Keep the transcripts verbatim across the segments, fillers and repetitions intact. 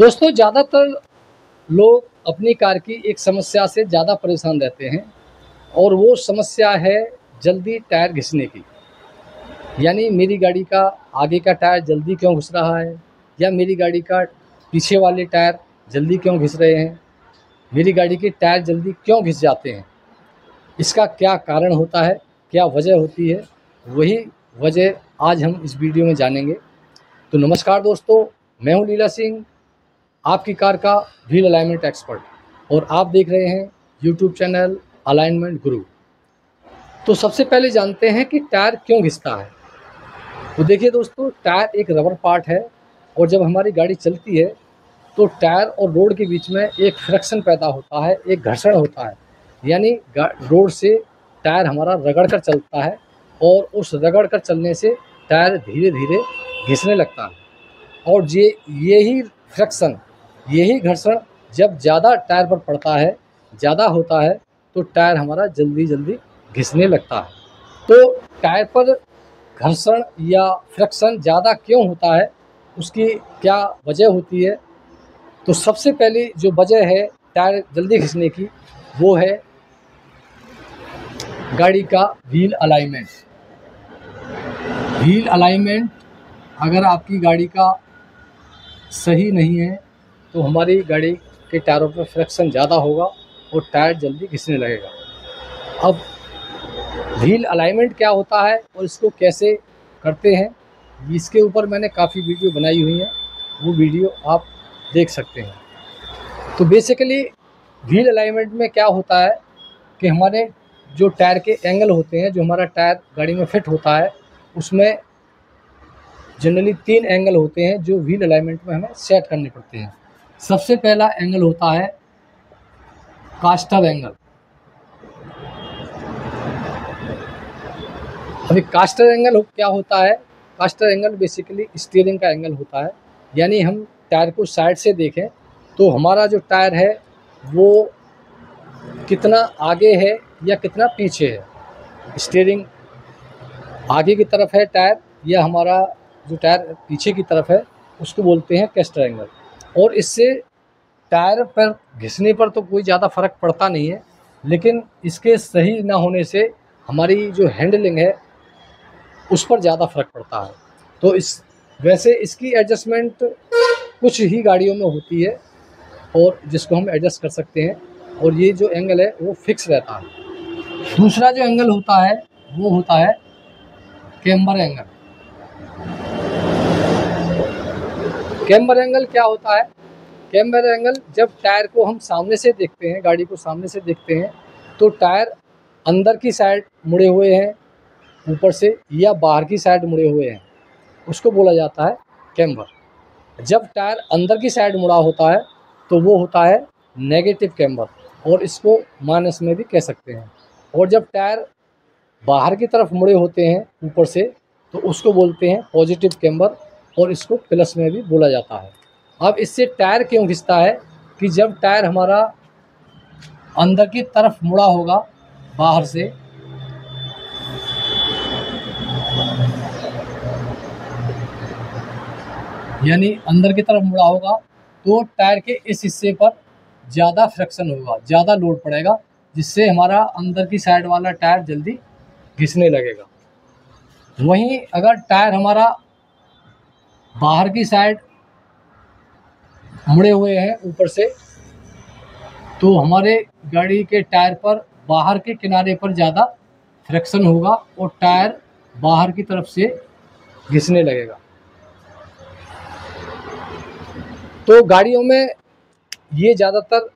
दोस्तों, ज़्यादातर लोग अपनी कार की एक समस्या से ज़्यादा परेशान रहते हैं और वो समस्या है जल्दी टायर घिसने की। यानी मेरी गाड़ी का आगे का टायर जल्दी क्यों घिस रहा है, या मेरी गाड़ी का पीछे वाले टायर जल्दी क्यों घिस रहे हैं, मेरी गाड़ी के टायर जल्दी क्यों घिस जाते हैं। इसका क्या कारण होता है, क्या वजह होती है, वही वजह आज हम इस वीडियो में जानेंगे। तो नमस्कार दोस्तों, मैं हूं लीला सिंह, आपकी कार का व्हील अलाइनमेंट एक्सपर्ट, और आप देख रहे हैं यूट्यूब चैनल अलाइनमेंट गुरु। तो सबसे पहले जानते हैं कि टायर क्यों घिसता है। तो देखिए दोस्तों, टायर एक रबर पार्ट है और जब हमारी गाड़ी चलती है तो टायर और रोड के बीच में एक फ्रिक्शन पैदा होता है, एक घर्षण होता है। यानी रोड से टायर हमारा रगड़ कर चलता है और उस रगड़ कर चलने से टायर धीरे धीरे घिसने लगता है। और ये यही फ्रिक्शन, यही घर्षण जब ज़्यादा टायर पर पड़ता है, ज़्यादा होता है, तो टायर हमारा जल्दी जल्दी घिसने लगता है। तो टायर पर घर्षण या फ्रिक्शन ज़्यादा क्यों होता है, उसकी क्या वजह होती है। तो सबसे पहली जो वजह है टायर जल्दी घिसने की, वो है गाड़ी का व्हील अलाइनमेंट। व्हील अलाइनमेंट अगर आपकी गाड़ी का सही नहीं है तो हमारी गाड़ी के टायरों पर फ्रिक्शन ज़्यादा होगा और टायर जल्दी घिसने लगेगा। अब व्हील अलाइनमेंट क्या होता है और इसको कैसे करते हैं, इसके ऊपर मैंने काफ़ी वीडियो बनाई हुई है, वो वीडियो आप देख सकते हैं। तो बेसिकली व्हील अलाइनमेंट में क्या होता है कि हमारे जो टायर के एंगल होते हैं, जो हमारा टायर गाड़ी में फिट होता है, उसमें जनरली तीन एंगल होते हैं जो व्हील अलाइनमेंट में हमें सेट करने पड़ते हैं। सबसे पहला एंगल होता है कास्टर एंगल। अभी कास्टर एंगल क्या होता है? कास्टर एंगल बेसिकली स्टीयरिंग का एंगल होता है। यानी हम टायर को साइड से देखें तो हमारा जो टायर है वो कितना आगे है या कितना पीछे है। स्टीयरिंग आगे की तरफ है टायर, या हमारा जो टायर पीछे की तरफ है, उसको बोलते हैं कास्टर एंगल। और इससे टायर पर घिसने पर तो कोई ज़्यादा फर्क पड़ता नहीं है, लेकिन इसके सही ना होने से हमारी जो हैंडलिंग है उस पर ज़्यादा फर्क पड़ता है। तो इस वैसे इसकी एडजस्टमेंट कुछ ही गाड़ियों में होती है और जिसको हम एडजस्ट कर सकते हैं, और ये जो एंगल है वो फिक्स रहता है। दूसरा जो एंगल होता है वो होता है कैम्बर एंगल। कैम्बर एंगल क्या होता है? कैम्बर एंगल, जब टायर को हम सामने से देखते हैं, गाड़ी को सामने से देखते हैं, तो टायर अंदर की साइड मुड़े हुए हैं ऊपर से, या बाहर की साइड मुड़े हुए हैं, उसको बोला जाता है कैम्बर। जब टायर अंदर की साइड मुड़ा होता है तो वो होता है नेगेटिव कैम्बर, और इसको माइनस में भी कह सकते हैं। और जब टायर बाहर की तरफ मुड़े होते हैं ऊपर से, तो उसको बोलते हैं पॉजिटिव कैम्बर, और इसको प्लस में भी बोला जाता है। अब इससे टायर क्यों घिसता है कि जब टायर हमारा अंदर की तरफ मुड़ा होगा बाहर से, यानी अंदर की तरफ मुड़ा होगा, तो टायर के इस हिस्से पर ज़्यादा फ्रिक्शन होगा, ज़्यादा लोड पड़ेगा, जिससे हमारा अंदर की साइड वाला टायर जल्दी घिसने लगेगा। वहीं अगर टायर हमारा बाहर की साइड मुड़े हुए हैं ऊपर से, तो हमारे गाड़ी के टायर पर बाहर के किनारे पर ज़्यादा फ्रिक्शन होगा और टायर बाहर की तरफ से घिसने लगेगा। तो गाड़ियों में ये ज़्यादातर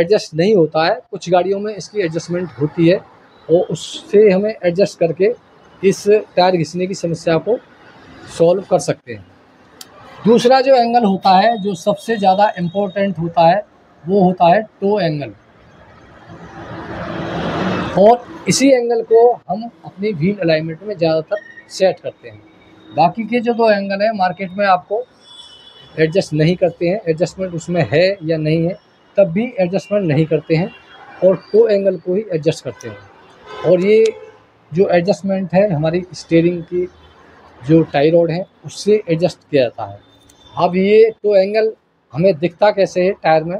एडजस्ट नहीं होता है, कुछ गाड़ियों में इसकी एडजस्टमेंट होती है और उससे हमें एडजस्ट करके इस टायर घिसने की समस्या को सॉल्व कर सकते हैं। दूसरा जो एंगल होता है, जो सबसे ज़्यादा इम्पोर्टेंट होता है, वो होता है टो एंगल। और इसी एंगल को हम अपनी व्हील अलाइनमेंट में ज़्यादातर सेट करते हैं। बाकी के जो दो एंगल हैं मार्केट में आपको एडजस्ट नहीं करते हैं, एडजस्टमेंट उसमें है या नहीं है तब भी एडजस्टमेंट नहीं करते हैं, और टो एंगल को ही एडजस्ट करते हैं। और ये जो एडजस्टमेंट है हमारी स्टीयरिंग की जो टाई रॉड है उससे एडजस्ट किया जाता है। अब ये टो एंगल हमें दिखता कैसे है टायर में,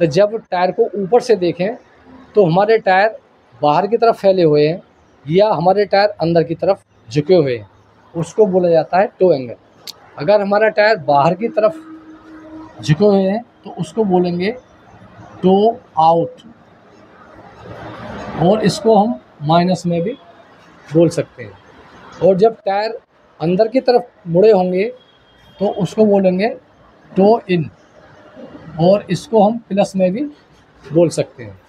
तो जब टायर को ऊपर से देखें तो हमारे टायर बाहर की तरफ फैले हुए हैं या हमारे टायर अंदर की तरफ झुके हुए हैं, उसको बोला जाता है टो एंगल। अगर हमारा टायर बाहर की तरफ झुके हुए हैं तो उसको बोलेंगे टो आउट, और इसको हम माइनस में भी बोल सकते हैं। और जब टायर अंदर की तरफ मुड़े होंगे तो उसको बोलेंगे टो इन, और इसको हम प्लस में भी बोल सकते हैं।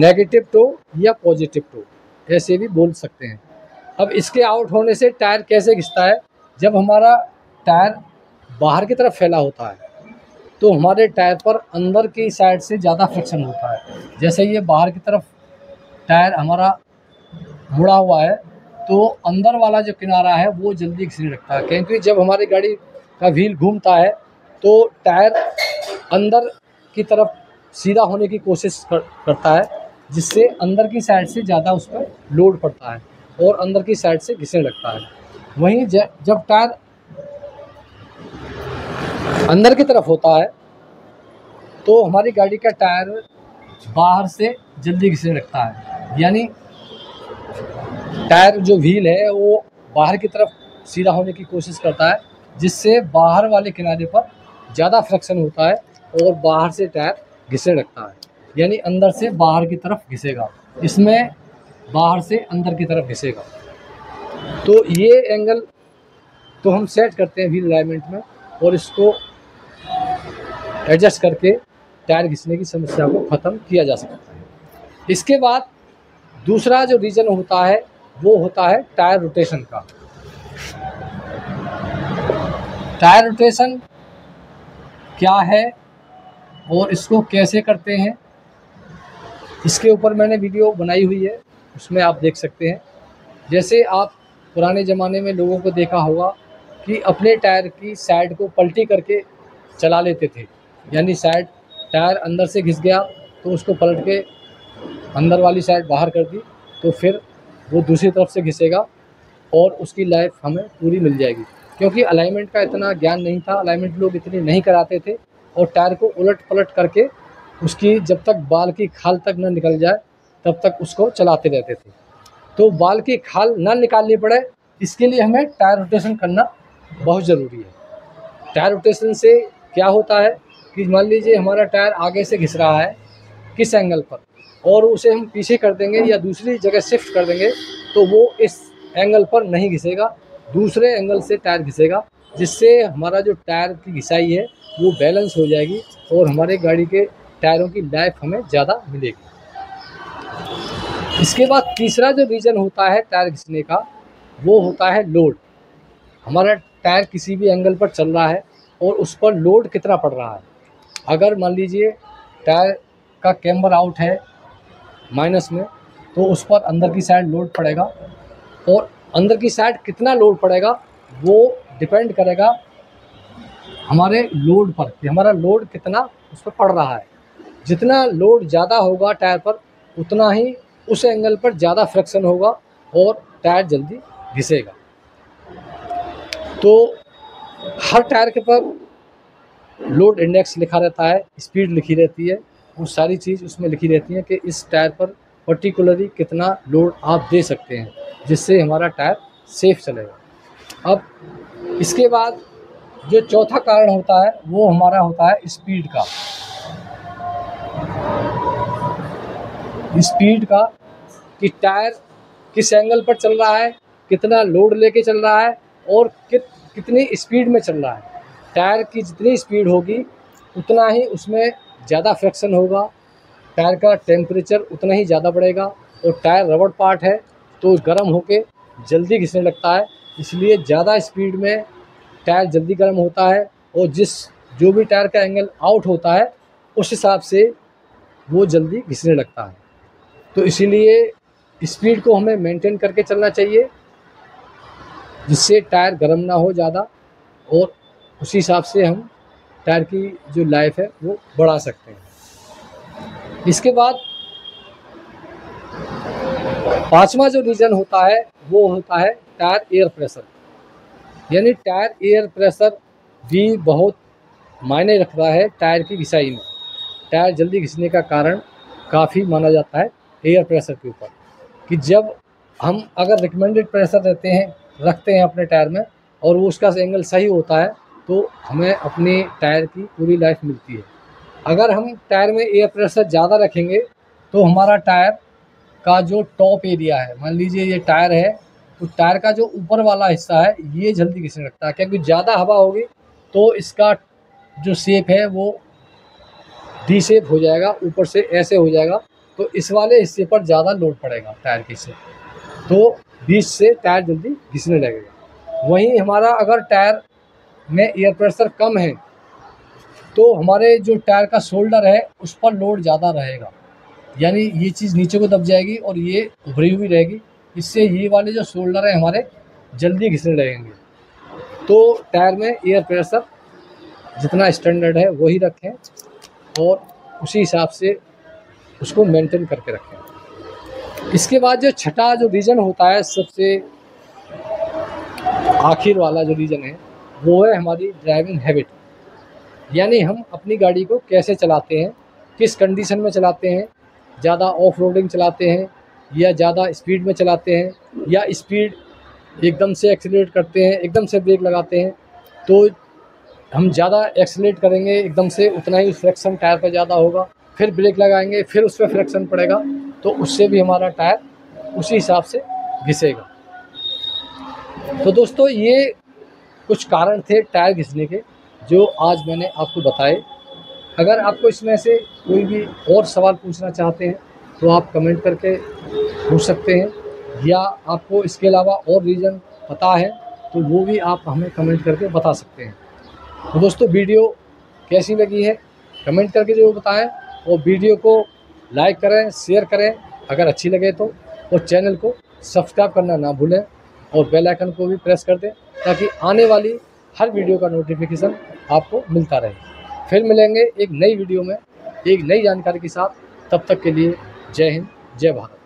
नेगेटिव टो या पॉजिटिव टो ऐसे भी बोल सकते हैं। अब इसके आउट होने से टायर कैसे घिसता है, जब हमारा टायर बाहर की तरफ फैला होता है तो हमारे टायर पर अंदर की साइड से ज़्यादा फ्रिक्शन होता है। जैसे ये बाहर की तरफ टायर हमारा मुड़ा हुआ है तो अंदर वाला जो किनारा है वो जल्दी घिसने लगता है, क्योंकि जब हमारी गाड़ी का व्हील घूमता है तो टायर अंदर की तरफ सीधा होने की कोशिश कर, करता है, जिससे अंदर की साइड से ज़्यादा उस पर लोड पड़ता है और अंदर की साइड से घिसने लगता है। वहीं ज, जब टायर अंदर की तरफ होता है तो हमारी गाड़ी का टायर बाहर से जल्दी घिसने लगता है, यानी टायर जो व्हील है वो बाहर की तरफ सीधा होने की कोशिश करता है, जिससे बाहर वाले किनारे पर ज़्यादा फ्रिक्शन होता है और बाहर से टायर घिसने लगता है, यानी अंदर से बाहर की तरफ घिसेगा, इसमें बाहर से अंदर की तरफ घिसेगा। तो ये एंगल तो हम सेट करते हैं व्हील अलाइनमेंट में, और इसको एडजस्ट करके टायर घिसने की समस्या को ख़त्म किया जा सकता है। इसके बाद दूसरा जो रीज़न होता है वो होता है टायर रोटेशन का। टायर रोटेशन क्या है और इसको कैसे करते हैं, इसके ऊपर मैंने वीडियो बनाई हुई है, उसमें आप देख सकते हैं। जैसे आप पुराने ज़माने में लोगों को देखा होगा कि अपने टायर की साइड को पलटी करके चला लेते थे, यानी साइड टायर अंदर से घिस गया तो उसको पलट के अंदर वाली साइड बाहर कर दी, तो फिर वो दूसरी तरफ से घिसेगा और उसकी लाइफ हमें पूरी मिल जाएगी, क्योंकि अलाइनमेंट का इतना ज्ञान नहीं था, अलाइनमेंट लोग इतने नहीं कराते थे, और टायर को उलट पलट करके उसकी जब तक बाल की खाल तक ना निकल जाए तब तक उसको चलाते रहते थे। तो बाल की खाल ना निकालनी पड़े इसके लिए हमें टायर रोटेशन करना बहुत ज़रूरी है। टायर रोटेशन से क्या होता है कि मान लीजिए हमारा टायर आगे से घिस रहा है किस एंगल पर, और उसे हम पीछे कर देंगे या दूसरी जगह शिफ्ट कर देंगे तो वो इस एंगल पर नहीं घिसेगा, दूसरे एंगल से टायर घिसेगा, जिससे हमारा जो टायर की घिसाई है वो बैलेंस हो जाएगी और हमारे गाड़ी के टायरों की लाइफ हमें ज़्यादा मिलेगी। इसके बाद तीसरा जो रीज़न होता है टायर घिसने का वो होता है लोड। हमारा टायर किसी भी एंगल पर चल रहा है और उस पर लोड कितना पड़ रहा है। अगर मान लीजिए टायर का कैम्बर आउट है माइनस में, तो उस पर अंदर की साइड लोड पड़ेगा, और अंदर की साइड कितना लोड पड़ेगा वो डिपेंड करेगा हमारे लोड पर कि हमारा लोड कितना उस पर पड़ रहा है। जितना लोड ज़्यादा होगा टायर पर उतना ही उस एंगल पर ज़्यादा फ्रिक्शन होगा और टायर जल्दी घिसेगा। तो हर टायर के पर लोड इंडेक्स लिखा रहता है, स्पीड लिखी रहती है, वो सारी चीज़ उसमें लिखी रहती है कि इस टायर पर पर्टिकुलरली कितना लोड आप दे सकते हैं, जिससे हमारा टायर सेफ चलेगा। अब इसके बाद जो चौथा कारण होता है वो हमारा होता है स्पीड का। स्पीड का कि टायर किस एंगल पर चल रहा है, कितना लोड लेके चल रहा है और कित कितनी स्पीड में चल रहा है। टायर की जितनी स्पीड होगी उतना ही उसमें ज़्यादा फ्रिक्शन होगा, टायर का टेम्परेचर उतना ही ज़्यादा बढ़ेगा, और टायर रबड़ पार्ट है तो गर्म होके जल्दी घिसने लगता है, इसलिए ज़्यादा स्पीड में टायर जल्दी गर्म होता है, और जिस जो भी टायर का एंगल आउट होता है उस हिसाब से वो जल्दी घिसने लगता है। तो इसीलिए स्पीड को हमें मेंटेन करके चलना चाहिए, जिससे टायर गर्म ना हो ज़्यादा, और उसी हिसाब से हम टायर की जो लाइफ है वो बढ़ा सकते हैं। इसके बाद पांचवा जो रीज़न होता है वो होता है टायर एयर प्रेशर, यानी टायर एयर प्रेशर भी बहुत मायने रखता है टायर की घिसाई में। टायर जल्दी घिसने का कारण काफ़ी माना जाता है एयर प्रेशर के ऊपर, कि जब हम अगर रिकमेंडेड प्रेशर रहते हैं रखते हैं अपने टायर में और वो उसका एंगल सही होता है तो हमें अपने टायर की पूरी लाइफ मिलती है। अगर हम टायर में एयर प्रेशर ज़्यादा रखेंगे तो हमारा टायर का जो टॉप एरिया है, मान लीजिए ये टायर है, तो टायर का जो ऊपर वाला हिस्सा है ये जल्दी घिसने लगता है, क्योंकि ज़्यादा हवा होगी तो इसका जो शेप है वो डी शेप हो जाएगा, ऊपर से ऐसे हो जाएगा, तो इस वाले हिस्से पर ज़्यादा लोड पड़ेगा टायर के से, तो बीच से टायर जल्दी घिसने लगेगा। वहीं हमारा अगर टायर में एयर प्रेशर कम है तो हमारे जो टायर का शोल्डर है उस पर लोड ज़्यादा रहेगा, यानी ये चीज़ नीचे को दब जाएगी और ये उभरी हुई रहेगी, इससे ये वाले जो शोल्डर है हमारे जल्दी घिसने लगेंगे। तो टायर में एयर प्रेशर जितना स्टैंडर्ड है वही रखें और उसी हिसाब से उसको मेंटेन करके रखें। इसके बाद जो छठा जो रीज़न होता है, सबसे आखिर वाला जो रीज़न है वो है हमारी ड्राइविंग हैबिट, यानी हम अपनी गाड़ी को कैसे चलाते हैं, किस कंडीशन में चलाते हैं, ज़्यादा ऑफ रोडिंग चलाते हैं या ज़्यादा स्पीड में चलाते हैं या स्पीड एकदम से एक्सीलरेट करते हैं, एकदम से ब्रेक लगाते हैं। तो हम ज़्यादा एक्सीलरेट करेंगे एकदम से उतना ही फ्रिक्शन टायर पर ज़्यादा होगा, फिर ब्रेक लगाएंगे फिर उस पर फ्रिक्शन पड़ेगा, तो उससे भी हमारा टायर उसी हिसाब से घिसेगा। तो दोस्तों ये कुछ कारण थे टायर घिसने के जो आज मैंने आपको बताए। अगर आपको इसमें से कोई भी और सवाल पूछना चाहते हैं तो आप कमेंट करके पूछ सकते हैं, या आपको इसके अलावा और रीज़न पता है तो वो भी आप हमें कमेंट करके बता सकते हैं। तो दोस्तों वीडियो कैसी लगी है कमेंट करके ज़रूर बताएं और वीडियो को लाइक करें, शेयर करें अगर अच्छी लगे तो, और चैनल को सब्सक्राइब करना ना भूलें और बेल आइकन को भी प्रेस कर दें ताकि आने वाली हर वीडियो का नोटिफिकेशन आपको मिलता रहे। फिर मिलेंगे एक नई वीडियो में एक नई जानकारी के साथ, तब तक के लिए जय हिंद, जय भारत।